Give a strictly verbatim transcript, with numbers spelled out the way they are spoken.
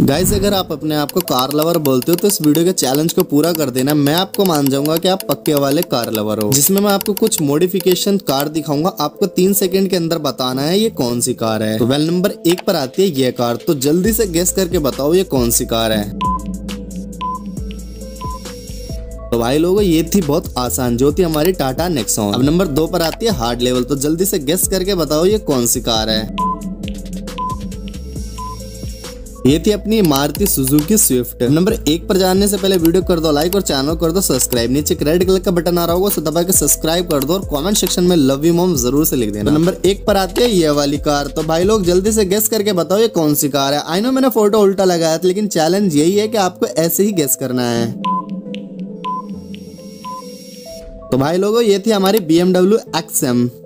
Guys अगर आप अपने आप को कार लवर बोलते हो तो इस वीडियो के चैलेंज को पूरा कर देना। मैं आपको मान जाऊंगा कि आप पक्के वाले कार लवर हो, जिसमें मैं आपको कुछ मॉडिफिकेशन कार दिखाऊंगा। आपको तीन सेकंड के अंदर बताना है ये कौन सी कार है। तो वेल नंबर एक पर आती है ये कार, तो जल्दी से गेस करके बताओ ये कौन सी कार है। तो भाई लोगों ये थी बहुत आसान, जो थी हमारी टाटा नेक्सॉन। अब नंबर दो पर आती है हार्ड लेवल, तो जल्दी से गेस करके बताओ ये कौन सी कार है। ये थी अपनी मारुति सुजुकी स्विफ्ट। नंबर एक पर जाने से पहले वीडियो कर दो लाइक और चैनल कर दो सब्सक्राइब। नीचे रेड कलर का बटन आ रहा होगा, उसे दबा के सब्सक्राइब कर दो और कमेंट सेक्शन में लव यू मॉम जरूर से लिख देना। तो नंबर एक पर आती है ये वाली कार, तो भाई लोग जल्दी से गेस करके बताओ ये कौन सी कार है। आई नो मैंने फोटो उल्टा लगाया था, लेकिन चैलेंज यही है कि आपको ऐसे ही गेस करना है। तो भाई लोगों ये थी हमारी B M W X M.